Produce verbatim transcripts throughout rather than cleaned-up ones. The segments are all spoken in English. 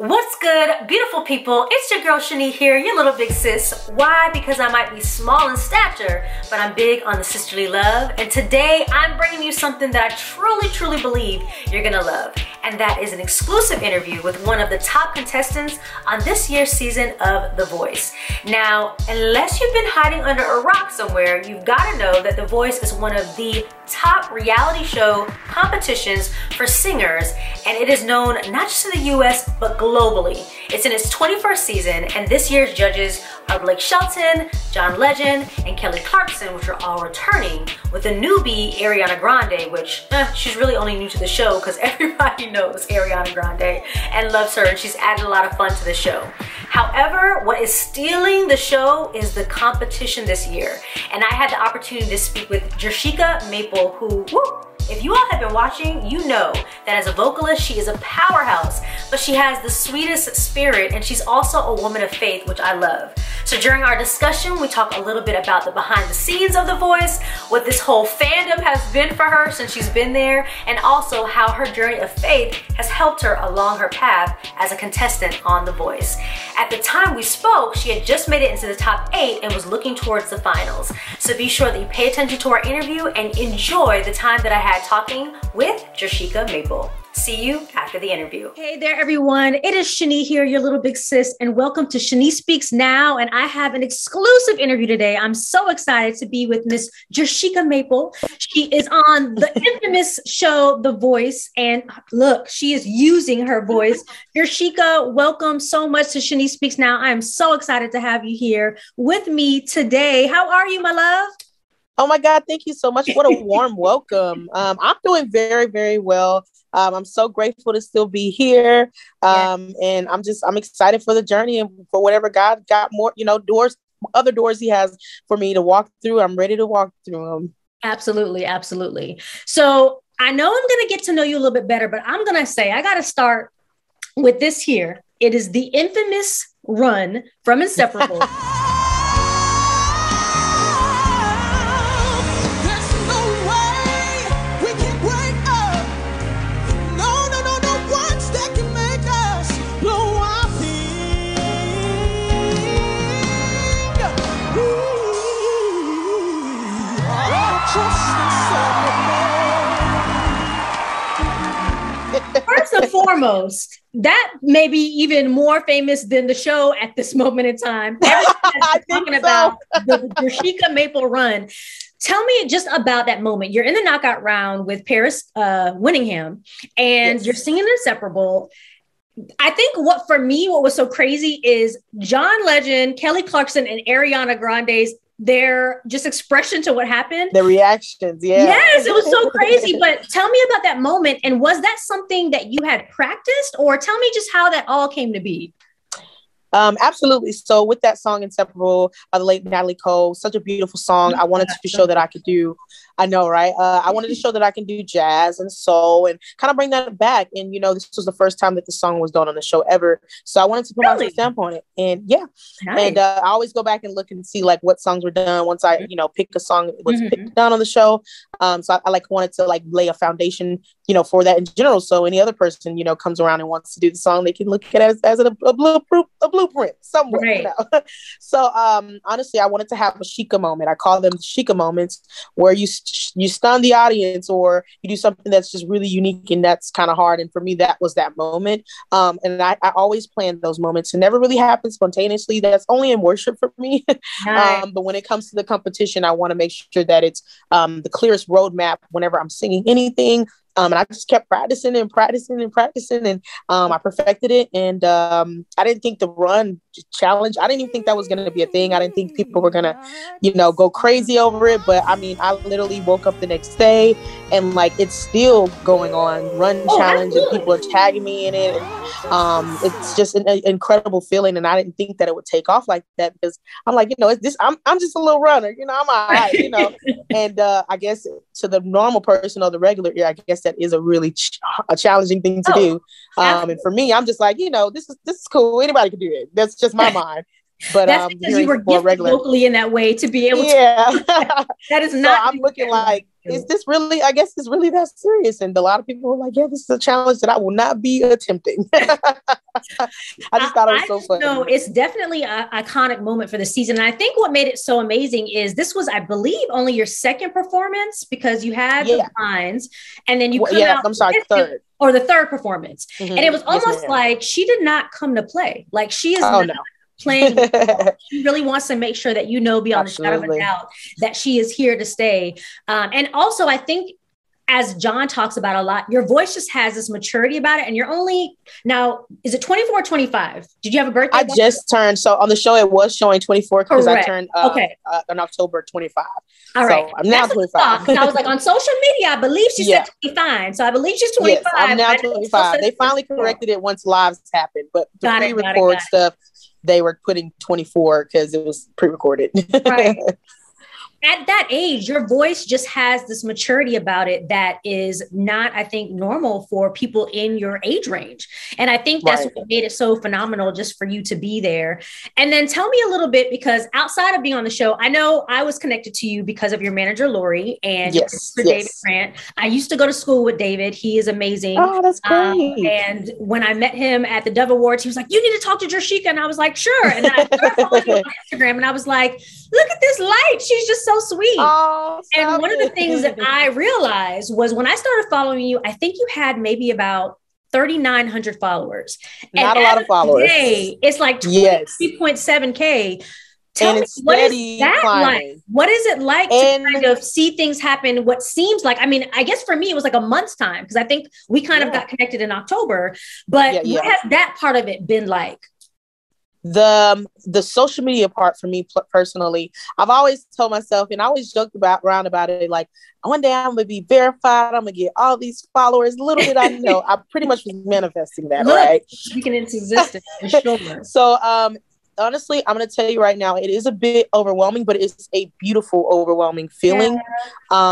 What's good, beautiful people? It's your girl Shani here, your little big sis. Why? Because I might be small in stature, but I'm big on the sisterly love. And today I'm bringing you something that I truly, truly believe you're gonna love. And that is an exclusive interview with one of the top contestants on this year's season of The Voice. Now, unless you've been hiding under a rock somewhere, you've gotta know that The Voice is one of the top reality show competitions for singers, and it is known not just in the U S, but globally. Globally. It's in its twenty-first season, and this year's judges are Blake Shelton, John Legend, and Kelly Clarkson, which are all returning, with the newbie Ariana Grande, which eh, she's really only new to the show because everybody knows Ariana Grande and loves her, and she's added a lot of fun to the show. However, what is stealing the show is the competition this year, and I had the opportunity to speak with Jershika Maple, who, whoop, if you all have been watching, you know that as a vocalist, she is a powerhouse, but she has the sweetest spirit, and she's also a woman of faith, which I love. So during our discussion, we talk a little bit about the behind the scenes of The Voice, what this whole fandom has been for her since she's been there, and also how her journey of faith has helped her along her path as a contestant on The Voice. At the time we spoke, she had just made it into the top eight and was looking towards the finals. So be sure that you pay attention to our interview and enjoy the time that I had talking with Jershika Maple. See you after the interview. Hey there, everyone. It is Shani here, your little big sis, and welcome to Shani Speaks Now. And I have an exclusive interview today. I'm so excited to be with Miss Jershika Maple. She is on the infamous show, The Voice. And look, she is using her voice. Jershika, welcome so much to Shani Speaks Now. I am so excited to have you here with me today. How are you, my love? Oh my God, thank you so much. What a warm welcome. Um, I'm doing very, very well. Um, I'm so grateful to still be here. Um, yeah. And I'm just, I'm excited for the journey and for whatever God got more, you know, doors, other doors he has for me to walk through. I'm ready to walk through them. Absolutely. Absolutely. So I know I'm going to get to know you a little bit better, but I'm going to say, I got to start with this here. It is the infamous run from Inseparable. First and foremost, that may be even more famous than the show at this moment in time. Everybody's talking so. about the Jershika Maple run. Tell me just about that moment. You're in the knockout round with Paris uh, Winningham, and yes. You're singing Inseparable. I think what for me, what was so crazy is John Legend, Kelly Clarkson, and Ariana Grande's their just expression to what happened. The reactions, yeah. Yes, it was so crazy. But tell me about that moment. And was that something that you had practiced? Or tell me just how that all came to be. Um, absolutely. So with that song, Inseparable, by the late Natalie Cole, such a beautiful song. I wanted to show that I could do, I know, right? Uh, I wanted to show that I can do jazz and soul and kind of bring that back. And, you know, this was the first time that the song was done on the show ever. So I wanted to put really? my stamp on it. And yeah. Nice. And uh, I always go back and look and see like what songs were done. Once I, you know, pick a song that was mm-hmm. picked down on the show. Um, so I, I like wanted to like lay a foundation, you know, for that in general. So any other person, you know, comes around and wants to do the song, they can look at it as, as a, a blueprint. A blueprint Blueprint somewhere. Right. You know? So um, honestly, I wanted to have a Shika moment. I call them Shika moments, where you you stun the audience or you do something that's just really unique and that's kind of hard. And for me, that was that moment. Um, and I, I always plan those moments. It never really happens spontaneously. That's only in worship for me. Nice. Um, but when it comes to the competition, I want to make sure that it's um, the clearest roadmap whenever I'm singing anything. Um, and I just kept practicing and practicing and practicing, and um, I perfected it. And um, I didn't think the run challenge, I didn't even think that was going to be a thing. I didn't think people were going to, you know, go crazy over it. But I mean, I literally woke up the next day and like, it's still going on, run oh, challenge, and people are tagging me in it. And, um, it's just an, an incredible feeling. And I didn't think that it would take off like that, because I'm like, you know, it's this, I'm, I'm just a little runner, you know, I'm all right, you know. And uh, I guess to the normal person or the regular ear, I guess that is a really ch a challenging thing to oh, do. Um, and for me, I'm just like, you know, this is, this is cool. Anybody can do it. That's just my mind. But that's um, because you were gifted regular. locally in that way to be able yeah. to. Yeah, that is not. So I'm looking like, is this really? I guess it's really that serious. And a lot of people were like, "Yeah, this is a challenge that I will not be attempting." I just thought it was I, so funny. No, it's definitely an iconic moment for the season. And I think what made it so amazing is this was, I believe, only your second performance, because you had yeah. the lines, and then you well, come yeah, out. I'm sorry, third. Or the third performance, mm-hmm. and it was almost yes, like she did not come to play. Like she is. Oh, not- no. playing. She really wants to make sure that you know beyond Absolutely. a shadow of a doubt that she is here to stay. Um, and also, I think, as John talks about a lot, your voice just has this maturity about it. And you're only, now, is it twenty-four or twenty-five? Did you have a birthday? I just turned, so on the show, it was showing twenty-four because I turned uh, okay. uh, on October twenty-five. All right. So I'm now That's twenty-five. I, I was like, on social media, I believe she yeah. said twenty-five. So I believe she's twenty-five. Yes, I'm now twenty-five. They finally corrected it once lives happened, but the pre-record stuff, they were putting twenty-four because it was pre-recorded. Right. At that age, your voice just has this maturity about it that is not, I think, normal for people in your age range. And I think that's right. what made it so phenomenal just for you to be there. And then tell me a little bit, because outside of being on the show, I know I was connected to you because of your manager, Lori, and yes, your sister, yes. David Grant. I used to go to school with David. He is amazing. Oh, that's great. Um, and when I met him at the Dove Awards, he was like, "You need to talk to Jershika." And I was like, "Sure." And then I followed him on Instagram and I was like, "Look at this light. She's just so so sweet." Oh, and one it. of the things that I realized was when I started following you, I think you had maybe about thirty-nine hundred followers. Not and a lot of followers. Today, it's like twenty-three point seven K. Yes. Tell and me, what is that climbing. like? What is it like and to kind of see things happen? What seems like, I mean, I guess for me, it was like a month's time, because I think we kind yeah. of got connected in October, but yeah, yeah. what has that part of it been like? The the social media part for me p- personally, I've always told myself, and I always joked about around about it, like, one day I'm gonna be verified. I'm gonna get all these followers. Little did I know, I pretty much was manifesting that, Look, right? Speaking into existence, for sure. So, um, honestly, I'm gonna tell you right now, it is a bit overwhelming, but it's a beautiful, overwhelming feeling. Yeah.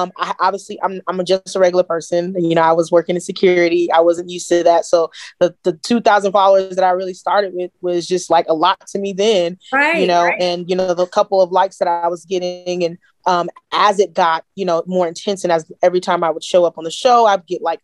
Um, I, obviously, I'm I'm just a regular person. You know, I was working in security. I wasn't used to that. So the the two thousand followers that I really started with was just like a lot to me then. Right. You know, right. and you know the couple of likes that I was getting, and um, as it got you know more intense, and as every time I would show up on the show, I'd get like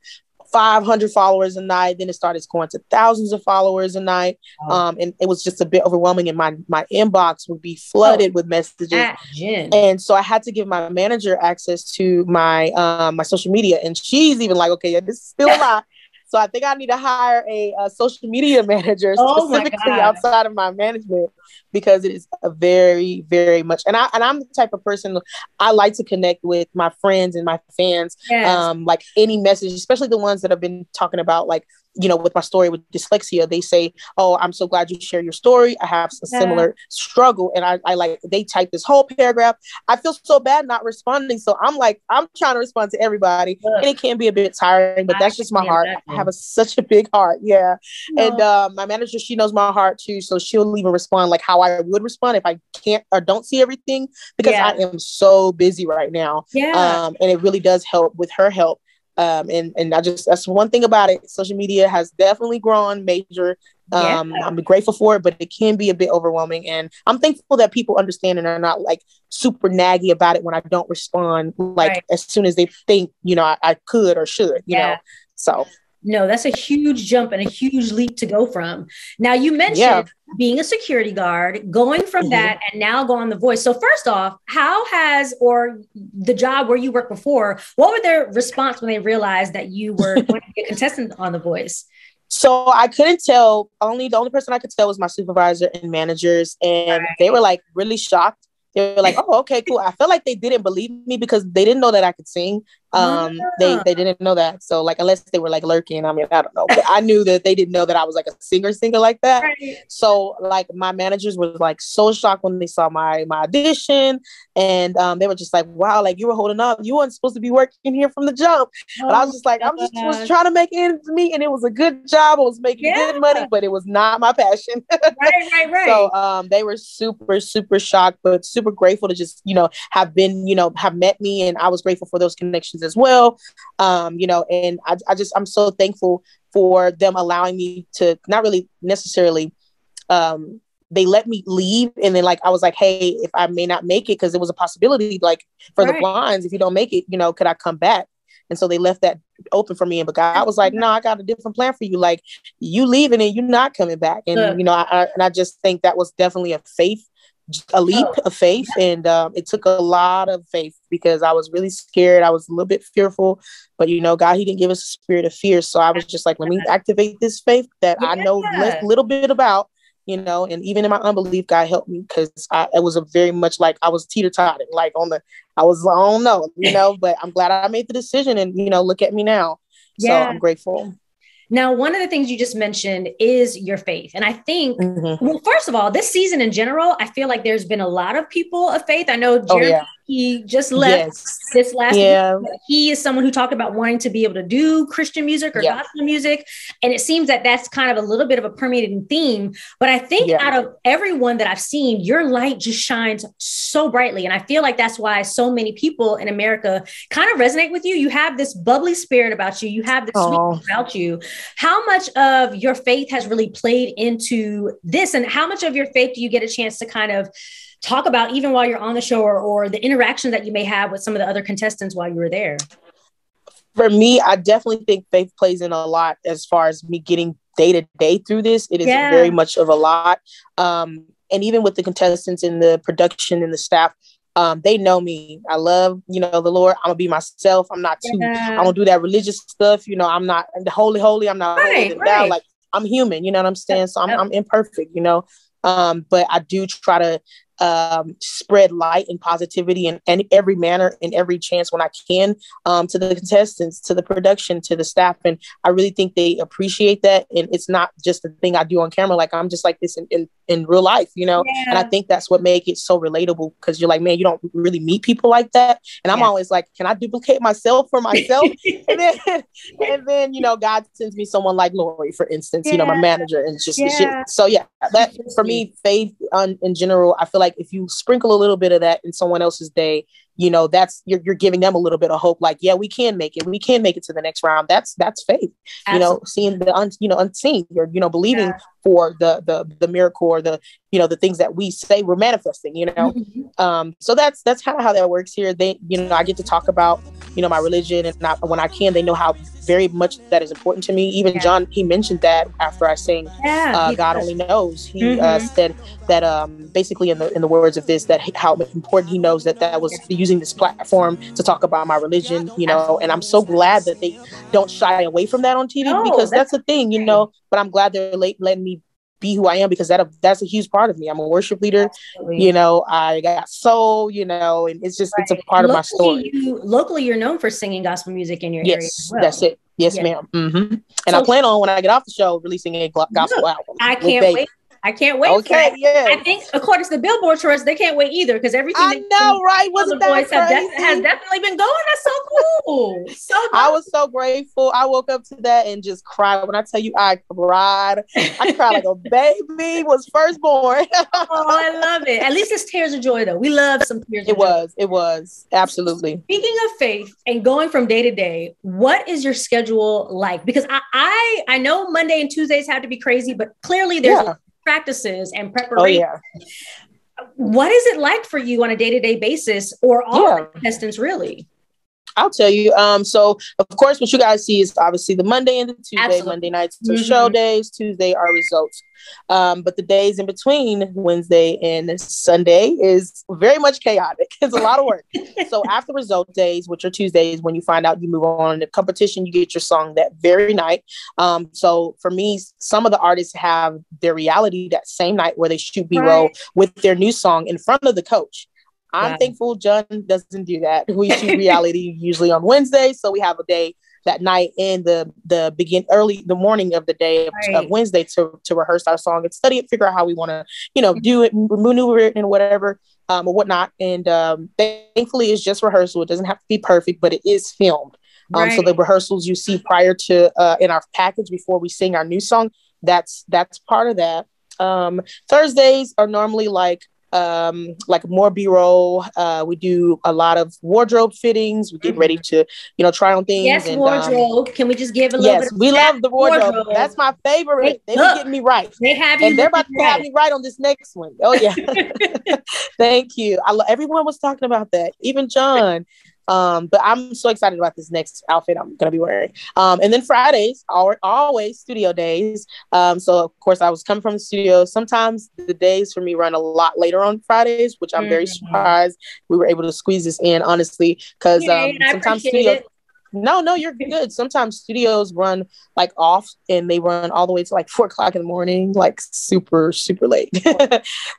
five hundred followers a night. Then it started going to thousands of followers a night. Wow. Um, and it was just a bit overwhelming. And my, my inbox would be flooded oh, with messages. Imagine. And so I had to give my manager access to my, um, my social media. And she's even like, "Okay, yeah, this is still a lot." So I think I need to hire a, a social media manager oh specifically outside of my management, because it is a very, very much. And I and I'm the type of person, I like to connect with my friends and my fans. Yes. Um, like any message, especially the ones that I've been talking about, like, you know, with my story with dyslexia, they say, "Oh, I'm so glad you share your story. I have a yeah. similar struggle." And I, I like, they type this whole paragraph. I feel so bad not responding. So I'm like, I'm trying to respond to everybody. Look. And it can be a bit tiring, but I that's just my heart. I have a, such a big heart. Yeah. No. And uh, my manager, she knows my heart too. So she'll even respond like how I would respond if I can't or don't see everything, because yeah. I am so busy right now. Yeah. Um, and it really does help with her help. Um, and, and I just, that's one thing about it. Social media has definitely grown major. Um, yeah. I'm grateful for it, but it can be a bit overwhelming. And I'm thankful that people understand and are not like super naggy about it when I don't respond, like right. as soon as they think, you know, I, I could or should, you yeah. know, so. No, that's a huge jump and a huge leap to go from. Now, you mentioned yeah. being a security guard, going from mm-hmm. that and now go on The Voice. So first off, how has, or the job where you worked before, what were their response when they realized that you were going to be a contestant on The Voice? So I couldn't tell. Only the only person I could tell was my supervisor and managers. And right. they were like really shocked. They were like, "Oh, okay, cool." I felt like they didn't believe me because they didn't know that I could sing. Um, yeah. they, they didn't know that. So like, unless they were like lurking, I mean, I don't know. But I knew that they didn't know that I was like a singer singer like that. Right. So like my managers were like so shocked when they saw my, my audition. And um, they were just like, "Wow, like you were holding up. You weren't supposed to be working here from the jump." Oh, but I was just like, I'm just was trying to make ends meet. And it was a good job. I was making yeah. good money, but it was not my passion. right, right, right. So um, they were super, super shocked, but super grateful to just, you know, have been, you know, have met me. And I was grateful for those connections as well. Um, you know, and I, I just, I'm so thankful for them allowing me to not really necessarily um, they let me leave. And then like, I was like, hey, if I may not make it, because it was a possibility, like for right. the blinds, if you don't make it, you know, could I come back? And so they left that open for me. And but God was like, no, I got a different plan for you. Like you leaving and you're not coming back. And, yeah. you know, I, I, and I just think that was definitely a faith, a leap oh. of faith. And um, it took a lot of faith because I was really scared. I was a little bit fearful, but you know, God, he didn't give us a spirit of fear. So I was just like, let me activate this faith that yeah. I know a little bit about, you know, and even in my unbelief, God helped me because I it was a very much like I was teeter-totting, like on the, I was, I don't know, you know, but I'm glad I made the decision and, you know, look at me now. Yeah. So I'm grateful. Now, one of the things you just mentioned is your faith. And I think, mm-hmm. well, first of all, this season in general, I feel like there's been a lot of people of faith. I know Jeremy, oh, yeah. he just left yes. this last yeah. week. He is someone who talked about wanting to be able to do Christian music or yeah. gospel music. And it seems that that's kind of a little bit of a permeating theme. But I think yeah. out of everyone that I've seen, your light just shines so brightly. And I feel like that's why so many people in America kind of resonate with you. You have this bubbly spirit about you. You have this oh. sweetness about you. How much of your faith has really played into this, and how much of your faith do you get a chance to kind of talk about even while you're on the show, or, or the interaction that you may have with some of the other contestants while you were there? For me, I definitely think faith plays in a lot as far as me getting day to day through this. It is yeah. very much of a lot. Um, and even with the contestants and the production and the staff, Um, they know me. I love, you know, the Lord. I'm gonna be myself. I'm not too, yeah. I don't do that religious stuff. You know, I'm not holy, holy. I'm not right, holy right. down. Like I'm human, you know what I'm saying? So I'm, I'm imperfect, you know? Um, but I do try to um, spread light and positivity in, in every manner and every chance when I can um, to the contestants, to the production, to the staff. And I really think they appreciate that. And it's not just the thing I do on camera. Like I'm just like this in, in, in real life, you know? Yeah. And I think that's what makes it so relatable, because you're like, man, you don't really meet people like that. And I'm yeah. always like, can I duplicate myself for myself? and then, and then, you know, God sends me someone like Lori, for instance, yeah. you know, my manager and just, yeah. shit. So yeah, that for me, faith um, in general, I feel like if you sprinkle a little bit of that in someone else's day, you know, that's you're, you're giving them a little bit of hope. Like, yeah, we can make it. We can make it to the next round. That's that's faith. Absolutely. You know, seeing the un, you know unseen, or you know, believing yeah. for the the the miracle, or the you know the things that we say we're manifesting. You know, mm-hmm. um, so that's that's kind of how that works here. They, you know, I get to talk about you know my religion, and not when I can. They know how very much that is important to me. Even yeah. John, he mentioned that after I sang, yeah, uh, God does. Only knows. He mm-hmm. uh, said that um, basically in the in the words of this, that how important he knows that that was. The using this platform to talk about my religion, you know, and I'm so glad that they don't shy away from that on T V no, because that's, that's the thing, you know, but I'm glad they're late letting me be who I am, because that a, that's a huge part of me. I'm a worship leader, absolutely. You know, I got soul, you know, and it's just, right. it's a part locally, of my story. You, locally, you're known for singing gospel music in your yes, area as well. That's it. Yes, yes. ma'am. Mm-hmm. And so, I plan on when I get off the show, releasing a gospel look, album. I can't wait. I can't wait. Okay, yeah. I think according to the Billboard charts, they can't wait either, because everything I know, right? Wasn't that crazy? Have def- has definitely been going. That's so cool. So cool. I was so grateful. I woke up to that and just cried. When I tell you, I cried. I cried like a baby was first born. Oh, I love it. At least it's tears of joy, though. We love some tears. It of was. Joy. It was absolutely. Speaking of faith and going from day to day, what is your schedule like? Because I, I, I know Monday and Tuesdays have to be crazy, but clearly there's. Yeah. practices and preparation. Oh, yeah. What is it like for you on a day-to-day basis, or all yeah. the contestants really? I'll tell you. Um, so of course, what you guys see is obviously the Monday and the Tuesday. Absolutely. Monday nights are mm-hmm. show days. Tuesday are results. Um, but the days in between, Wednesday and Sunday, is very much chaotic. It's a lot of work. So after result days, which are Tuesdays, when you find out you move on in the competition, you get your song that very night. Um, so for me, some of the artists have their reality that same night, where they shoot B-roll right. with their new song in front of the coach. I'm yeah. thankful John doesn't do that. We shoot reality usually on Wednesday. So we have a day that night and the the begin early, the morning of the day of, right. of Wednesday to, to rehearse our song and study it, figure out how we want to, you know, do it, maneuver it and whatever um, or whatnot. And um, thankfully, it's just rehearsal. It doesn't have to be perfect, but it is filmed. Um, right. So the rehearsals you see prior to uh, in our package before we sing our new song, that's that's part of that. Um, Thursdays are normally like, um, like more B-roll. Uh, we do a lot of wardrobe fittings. We get ready to, you know, try on things. Yes, and, wardrobe. Um, Can we just give a little yes, bit of we love the wardrobe. wardrobe. That's my favorite. They, they be getting me right. They have you. And they're about to right. have me right on this next one. Oh, yeah. Thank you. I lo- Everyone was talking about that. Even John. Um, but I'm so excited about this next outfit I'm going to be wearing. Um, and then Fridays are always studio days. Um, so of course I was coming from the studio. Sometimes the days for me run a lot later on Fridays, which I'm very surprised we were able to squeeze this in, honestly, because, um, yeah, sometimes studios, no, no, you're good. Sometimes studios run like off and they run all the way to like four o'clock in the morning, like super, super late.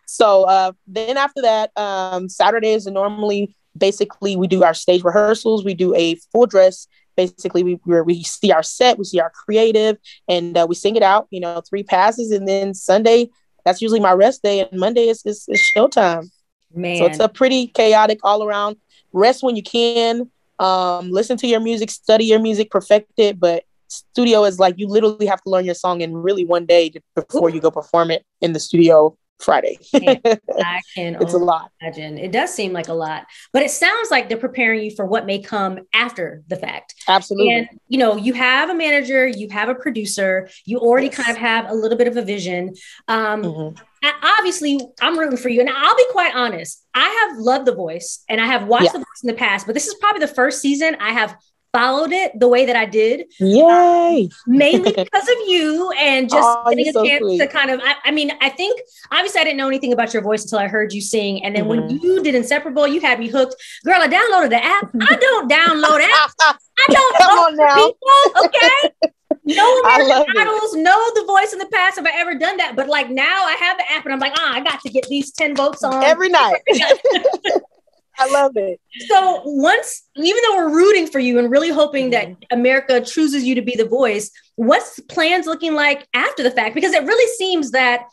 So, uh, then after that, um, Saturdays are normally, basically, we do our stage rehearsals. We do a full dress. Basically, we we, we see our set, we see our creative, and uh, we sing it out, you know, three passes. And then Sunday, that's usually my rest day. And Monday is, is, is showtime. Man. So it's a pretty chaotic all around. Rest when you can. Um, listen to your music, study your music, perfect it. But studio is like you literally have to learn your song in really one day before Ooh. you go perform it in the studio Friday. I can it's a lot. Imagine. It does seem like a lot, but it sounds like they're preparing you for what may come after the fact. Absolutely. And, you know, you have a manager, you have a producer, you already yes. kind of have a little bit of a vision. Um, mm-hmm. I, obviously, I'm rooting for you. And I'll be quite honest. I have loved The Voice and I have watched yeah. The Voice in the past, but this is probably the first season I have followed it the way that I did. Yay! Um, mainly because of you and just oh, getting a so chance sweet. to kind of, I, I mean, I think, obviously I didn't know anything about your voice until I heard you sing. And then mm-hmm. when you did Inseparable, you had me hooked. Girl, I downloaded the app. I don't download apps. I don't Come vote for people, okay? No American Idols, no The Voice in the past. Have I ever done that? But like now I have the app and I'm like, ah, oh, I got to get these ten votes on. Every night. I love it. So once, even though we're rooting for you and really hoping that America chooses you to be the voice, what's plans looking like after the fact? Because it really seems that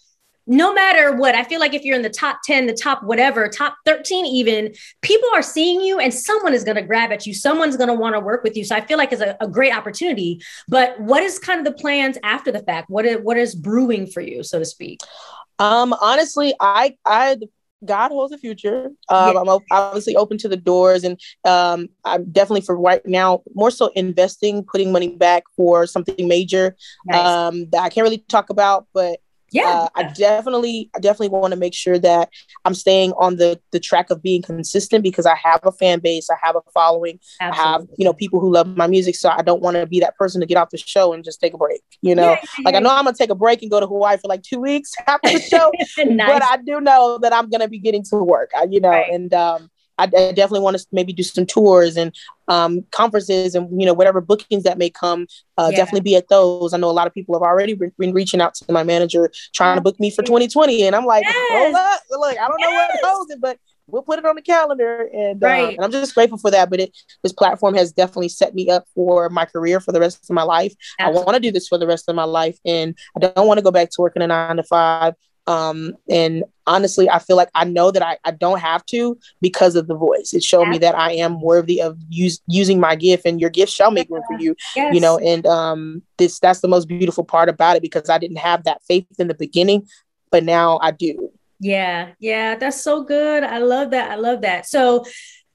no matter what, I feel like if you're in the top ten, the top whatever, top thirteen, even people are seeing you and someone is going to grab at you. Someone's going to want to work with you. So I feel like it's a, a great opportunity, but what is kind of the plans after the fact? What is, what is brewing for you, so to speak? Um, honestly, I, I, God holds the future. Um, yeah. I'm obviously open to the doors, and um, I'm definitely for right now more so investing, putting money back for something major nice. um, that I can't really talk about. But yeah, uh, I definitely, I definitely want to make sure that I'm staying on the the track of being consistent because I have a fan base, I have a following, Absolutely. I have you know people who love my music. So I don't want to be that person to get off the show and just take a break. You know, yeah, yeah, like I know I'm gonna take a break and go to Hawaii for like two weeks after the show, nice. but I do know that I'm gonna be getting to work. You know, right. and um, I, I definitely want to maybe do some tours and um, conferences and, you know, whatever bookings that may come, uh, yeah. definitely be at those. I know a lot of people have already re- been reaching out to my manager trying to book me for twenty twenty. And I'm like, yes. hold up. Look, I don't yes. know where it goes, but we'll put it on the calendar. And, right. um, and I'm just grateful for that. But it, this platform has definitely set me up for my career for the rest of my life. Absolutely. I want to do this for the rest of my life. And I don't want to go back to working a nine to five. Um, and honestly, I feel like I know that I, I don't have to because of The Voice. It showed yeah. me that I am worthy of use, using my gift, and your gift shall make room for you, yes. you know, and um, this, that's the most beautiful part about it, because I didn't have that faith in the beginning, but now I do. Yeah. Yeah. That's so good. I love that. I love that. So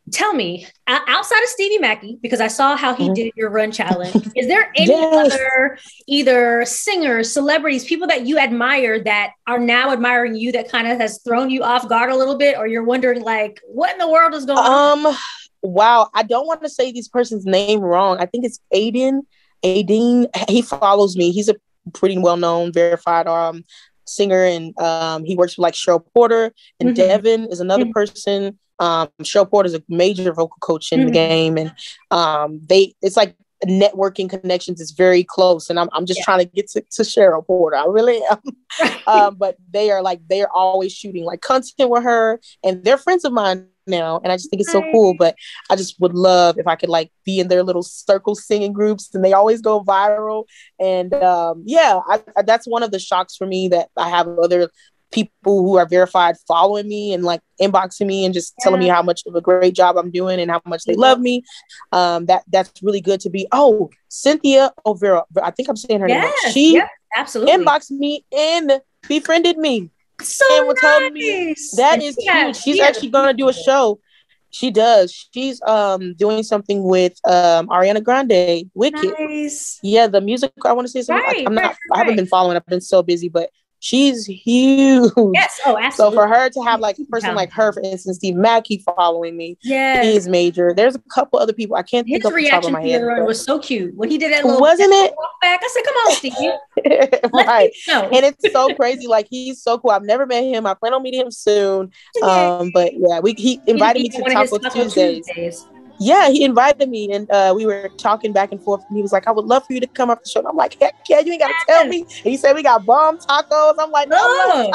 tell me, outside of Stevie Mackey, because I saw how he mm-hmm. did your run challenge, is there any yes. other either singers, celebrities, people that you admire that are now admiring you that kind of has thrown you off guard a little bit, or you're wondering like, what in the world is going um, on? Wow. I don't want to say this person's name wrong. I think it's Aiden. Aiden. He follows me. He's a pretty well-known, verified um, singer. And um, he works with like Cheryl Porter, and mm-hmm. Devin is another mm-hmm. person. Um, Cheryl Porter is a major vocal coach in mm-hmm. the game, and um, they it's like networking connections is very close, and I'm I'm just yeah. trying to get to, to Cheryl Porter. I really am. Right. Um, but they are like they are always shooting like content with her, and they're friends of mine now, and I just think it's so cool. But I just would love if I could like be in their little circle singing groups, and they always go viral. And um, yeah, I, I, that's one of the shocks for me that I have other people who are verified following me and like inboxing me and just yeah. telling me how much of a great job I'm doing and how much they love me. Um, that that's really good to be. Oh, Cynthia Overo. I think I'm saying her yes, name. She yes, absolutely inboxed me and befriended me. So and nice. Told me, that is yeah, huge. She's yeah. actually going to do a show. She does. She's um doing something with um Ariana Grande, Wicked. Nice. Yeah, the music. I want to say something. Right, I, I'm not. Right, I haven't right. been following. I've been so busy, but she's huge. Yes. Oh, absolutely. So for her to have like a person like her, for instance, Stevie Mackey following me, yeah, is major. There's a couple other people I can't His think of the top of my head. His reaction was so cute when he did that. Little Wasn't it? Walk back. I said, "Come on, Stevie." Right. And it's so crazy. Like, he's so cool. I've never met him. I plan on meeting him soon. Um, but yeah, we he invited he me to Taco Tuesdays. Tuesdays. Yeah, he invited me, and uh, we were talking back and forth, and he was like, I would love for you to come up the show. And I'm like, heck yeah, you ain't got to tell me. And he said, we got bomb tacos. I'm like, no, I love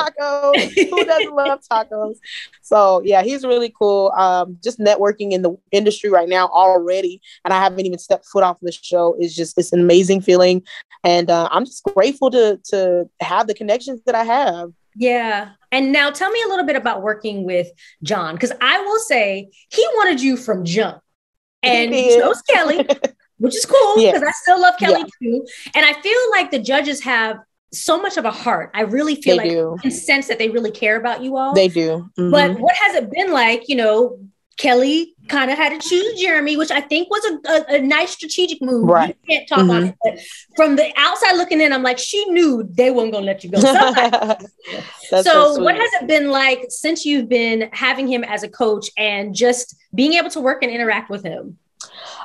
tacos. Who doesn't love tacos? So, yeah, he's really cool. Um, just networking in the industry right now already, and I haven't even stepped foot off the show. It's just, it's an amazing feeling, and uh, I'm just grateful to to have the connections that I have. Yeah. And now tell me a little bit about working with John, because I will say he wanted you from jump. And he chose Kelly, which is cool because yeah. I still love Kelly yeah. too. And I feel like the judges have so much of a heart. I really feel they like do. I can sense that they really care about you all. They do. Mm-hmm. But what has it been like, you know, Kelly kind of had to choose Jeremy, which I think was a, a, a nice strategic move. Right. You can't talk mm-hmm. about it. But from the outside looking in, I'm like, she knew they weren't going to let you go. so, so what has it been like since you've been having him as a coach and just being able to work and interact with him?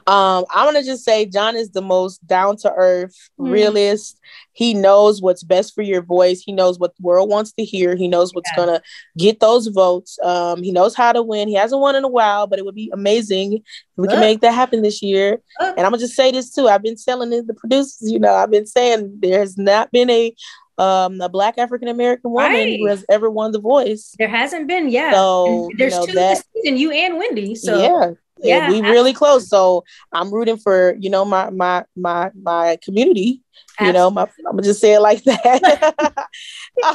Um, I want to just say John is the most down-to-earth, mm. realist. He knows what's best for your voice. He knows what the world wants to hear. He knows what's yeah. going to get those votes. Um, he knows how to win. He hasn't won in a while, but it would be amazing if we Look. can make that happen this year. Look. And I'm going to just say this too. I've been telling the producers, you know, I've been saying there's not been a Um, a Black African-American woman right. who has ever won The Voice. There hasn't been, yeah. So, there's you know, two that, this season, you and Wendy. So yeah, yeah we really close. So I'm rooting for, you know, my my my my community. You Absolutely. know, my, I'm gonna just say it like that.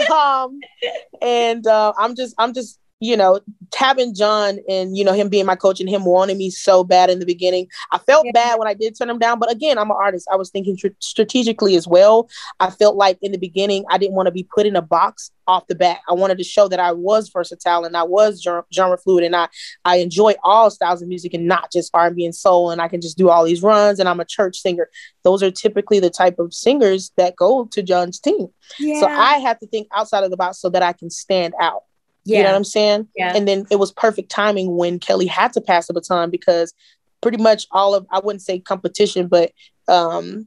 um, and uh, I'm just, I'm just. you know, having John and, you know, him being my coach and him wanting me so bad in the beginning. I felt yeah. bad when I did turn him down. But again, I'm an artist. I was thinking tr- strategically as well. I felt like in the beginning, I didn't want to be put in a box off the bat. I wanted to show that I was versatile and I was genre, genre fluid, and I, I enjoy all styles of music and not just R and B and soul. And I can just do all these runs, and I'm a church singer. Those are typically the type of singers that go to John's team. Yeah. So I had to think outside of the box so that I can stand out. Yeah. You know what I'm saying? Yeah. And then it was perfect timing when Kelly had to pass the baton, because pretty much all of, I wouldn't say competition, but um,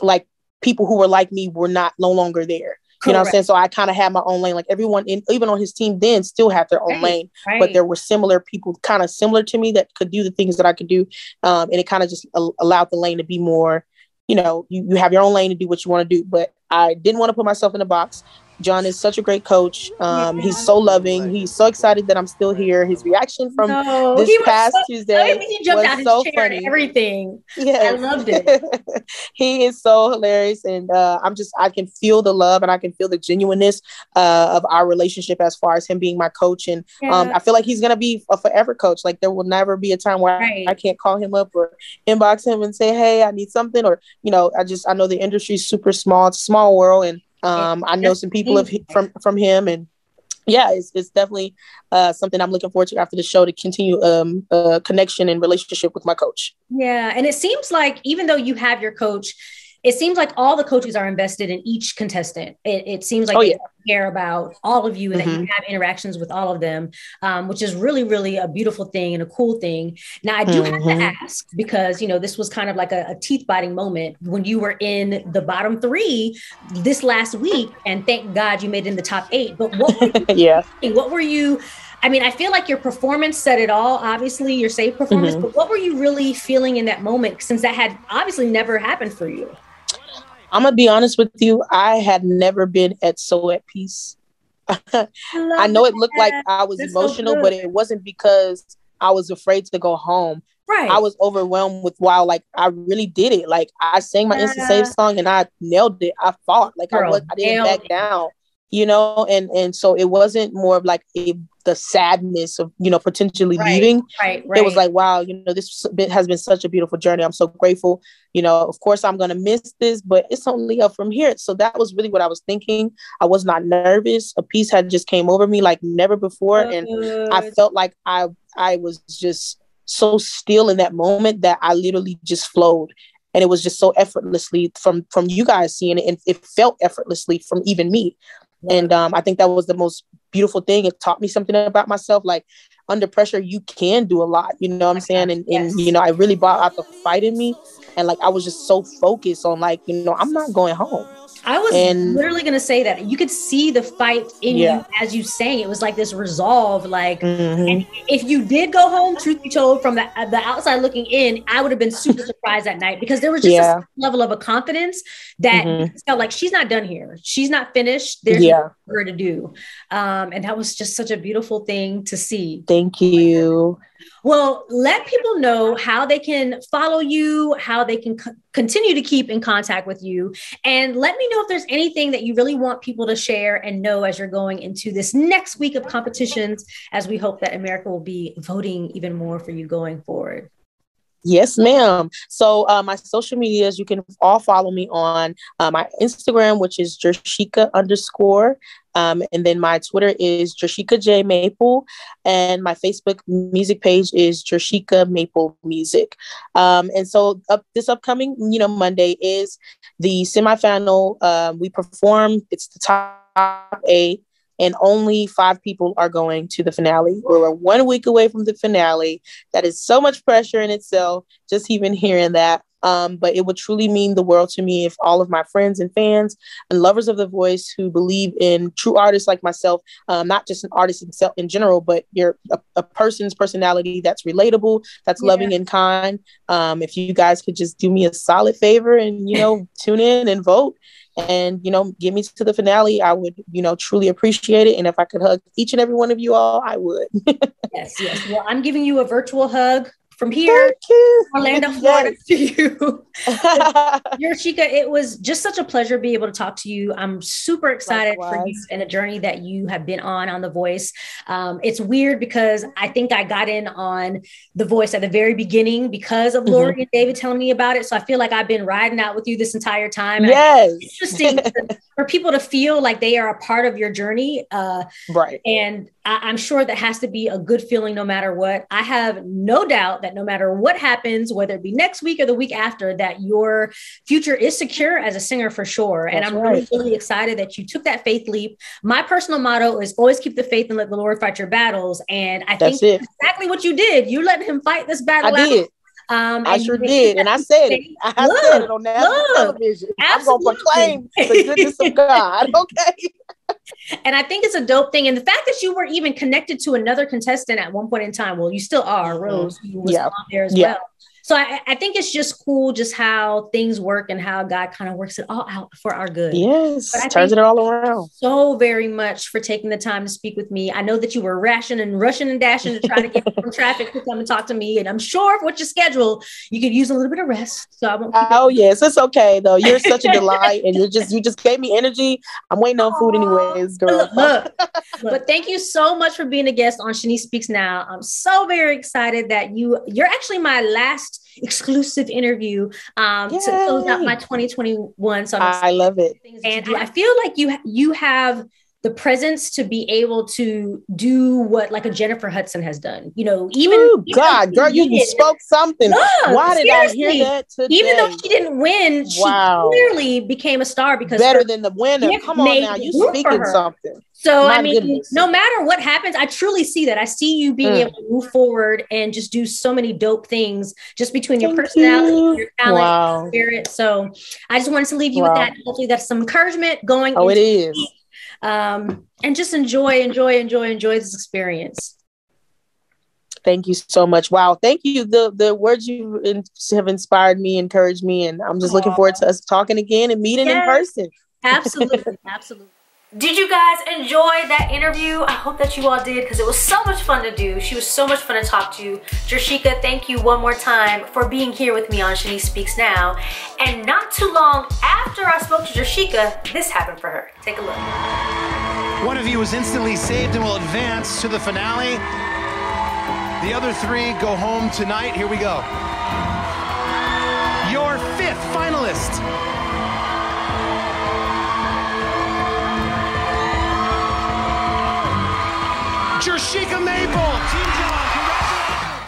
like people who were like me were not no longer there. Correct. You know what I'm saying? So I kind of had my own lane. Like everyone, in, even on his team then, still had their own right. lane. Right. But there were similar people, kind of similar to me, that could do the things that I could do. Um, and it kind of just a- allowed the lane to be more, you know, you, you have your own lane to do what you want to do. But I didn't want to put myself in a box. John is such a great coach. Um, yeah. He's so loving. He's so excited that I'm still here. His reaction from no, this past so, Tuesday I mean, he jumped was out his so chair funny. And everything. Yes. I loved it. He is so hilarious. And uh, I'm just, I can feel the love, and I can feel the genuineness uh, of our relationship as far as him being my coach. And yeah. um, I feel like he's going to be a forever coach. Like there will never be a time where right. I, I can't call him up or inbox him and say, hey, I need something. Or, you know, I just, I know the industry is super small. It's a small world. And Um, I know some people of, from, from him, and yeah, it's, it's definitely uh, something I'm looking forward to after the show, to continue um, uh, connection and relationship with my coach. Yeah. And it seems like even though you have your coach, it seems like all the coaches are invested in each contestant. It, it seems like oh, yeah. they care about all of you, and mm-hmm. that you have interactions with all of them, um, which is really, really a beautiful thing and a cool thing. Now, I do mm-hmm. have to ask, because, you know, this was kind of like a, a teeth biting moment when you were in the bottom three this last week. And thank God you made it in the top eight. But what were you yeah. thinking? What were you? I mean, I feel like your performance said it all, obviously, your safe performance. Mm-hmm. But what were you really feeling in that moment, since that had obviously never happened for you? I'm going to be honest with you. I had never been at so at peace. I, I know that. It looked like I was That's emotional, so but it wasn't because I was afraid to go home. Right. I was overwhelmed with, wow, like I really did it. Like I sang my yeah. Instant Save song and I nailed it. I fought like Girl, I was, I didn't back it. down. you know, and, and so it wasn't more of like a, the sadness of, you know, potentially right, leaving. Right, right. It was like, wow, you know, this has been such a beautiful journey. I'm so grateful. You know, of course I'm going to miss this, but it's only up from here. So that was really what I was thinking. I was not nervous. A peace had just came over me like never before. Oh, and good. I felt like I, I was just so still in that moment that I literally just flowed. And it was just so effortlessly from, from you guys seeing it. And it felt effortlessly from even me. And um, I think that was the most beautiful thing. It taught me something about myself. Like under pressure, you can do a lot, you know what I'm saying? And, yes. and you know, I really brought out the fight in me. And like, I was just so focused on like, you know, I'm not going home. I was and, literally going to say that you could see the fight in yeah. you as you sang. It was like this resolve, like, mm-hmm. and if you did go home, truth be told, from the, the outside looking in, I would have been super surprised that night, because there was just yeah. a level of a confidence that mm-hmm. felt like she's not done here. She's not finished. There's yeah. nothing for her to do. Um, and that was just such a beautiful thing to see. Thank you. Well, let people know how they can follow you, how they can co- continue to keep in contact with you. And let me know if there's anything that you really want people to share and know as you're going into this next week of competitions, as we hope that America will be voting even more for you going forward. Yes, ma'am. So uh, my social medias, you can all follow me on uh, my Instagram, which is Jershika underscore. Um, and then my Twitter is Jershika J Maple. And my Facebook music page is Jershika Maple Music. Um, and so up this upcoming, you know, Monday is the semifinal. Uh, we perform. It's the top eight. And only five people are going to the finale. We're one week away from the finale. That is so much pressure in itself, just even hearing that. Um, but it would truly mean the world to me if all of my friends and fans and lovers of The Voice who believe in true artists like myself, um, not just an artist itself in general, but you're a, a person's personality that's relatable, that's yeah. loving and kind. Um, if you guys could just do me a solid favor and, you know, tune in and vote. And, you know, get me to the finale. I would, you know, truly appreciate it. And if I could hug each and every one of you all, I would. Yes, yes. Well, I'm giving you a virtual hug from here, Orlando, Florida, yes. to you. Jershika, it was just such a pleasure to be able to talk to you. I'm super excited Likewise. for you and the journey that you have been on on The Voice. Um, it's weird because I think I got in on The Voice at the very beginning because of Lori mm-hmm. and David telling me about it. So I feel like I've been riding out with you this entire time. And yes. It's interesting to, for people to feel like they are a part of your journey. Uh, right. And I, I'm sure that has to be a good feeling no matter what. I have no doubt that that no matter what happens, whether it be next week or the week after, that your future is secure as a singer for sure. That's and I'm right. really, really excited that you took that faith leap. My personal motto is always keep the faith and let the Lord fight your battles. And I that's think it. exactly what you did. You let him fight this battle. I out. did. Um, I sure did. And I said it. I, I love, said it on national love, television. Absolutely. I'm going to proclaim the goodness of God. Okay. And I think it's a dope thing. And the fact that you were even connected to another contestant at one point in time, well, you still are, Rose, who was yeah. on there as yeah. well. So I, I think it's just cool just how things work and how God kind of works it all out for our good. Yes, turns it all around. So very much for taking the time to speak with me. I know that you were rashing and rushing and dashing to try to get from traffic to come and talk to me. And I'm sure with your schedule, you could use a little bit of rest. So I won't. Oh, it. yes, it's okay, though. You're such a delight. And you just you just gave me energy. I'm waiting on Aww. food anyways, girl. Look, look, but thank you so much for being a guest on Shani Speaks Now. I'm so very excited that you you're actually my last exclusive interview um Yay. to close out my twenty twenty-one. So I'm I love it, and I feel like you you have the presence to be able to do what like a Jennifer Hudson has done. You know, even Ooh, even God, girl, you did, spoke something. Look, Why did seriously. I hear that today? Even though she didn't win, she wow. clearly became a star because better than the winner. Come on now, you speaking something. So, My I mean, goodness. no matter what happens, I truly see that. I see you being mm. able to move forward and just do so many dope things just between Thank your personality, you. your talent, wow. your spirit. So I just wanted to leave you wow. with that. Hopefully that's some encouragement going. Oh, into it is. The week. Um, and just enjoy, enjoy, enjoy, enjoy this experience. Thank you so much. Wow. Thank you. The the words you in, have inspired me, encouraged me. And I'm just Aww. looking forward to us talking again and meeting yes. in person. Absolutely. Absolutely. Did you guys enjoy that interview? I hope that you all did, because it was so much fun to do. She was so much fun to talk to. Jershika, thank you one more time for being here with me on Shani Speaks Now. And not too long after I spoke to Jershika, this happened for her. Take a look. One of you is instantly saved and will advance to the finale. The other three go home tonight. Here we go. Your fifth finalist. Jershika Maple.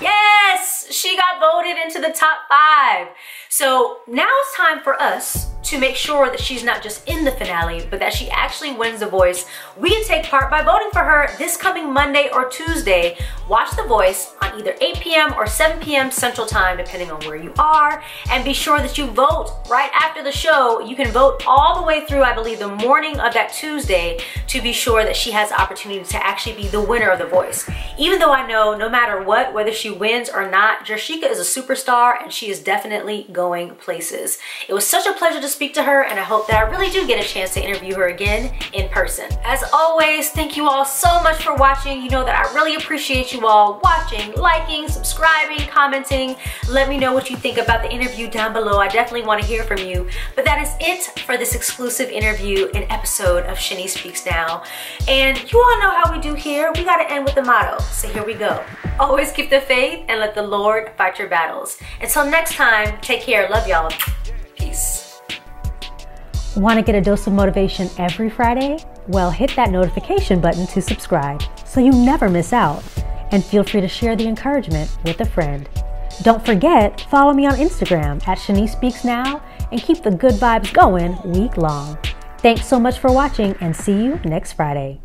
Yes, she got voted into the top five. So now it's time for us to make sure that she's not just in the finale, but that she actually wins The Voice. We can take part by voting for her this coming Monday or Tuesday. Watch The Voice on either eight p m or seven p m Central Time, depending on where you are. And be sure that you vote right after the show. You can vote all the way through, I believe, the morning of that Tuesday to be sure that she has the opportunity to actually be the winner of The Voice. Even though I know no matter what, whether she wins or not, Jershika is a superstar and she is definitely going places. It was such a pleasure to speak to her, and I hope that I really do get a chance to interview her again in person. As always, thank you all so much for watching. You know that I really appreciate you all watching, liking, subscribing, commenting. Let me know what you think about the interview down below. I definitely want to hear from you. But that is it for this exclusive interview and episode of Shani Speaks Now. And you all know how we do here. We got to end with the motto. So here we go. Always keep the faith and let the Lord fight your battles. Until next time, take care. Love y'all. Peace. Want to get a dose of motivation every Friday? Well, hit that notification button to subscribe so you never miss out. And feel free to share the encouragement with a friend. Don't forget, follow me on Instagram at ShaniSpeaksNow and keep the good vibes going week long. Thanks so much for watching and see you next Friday.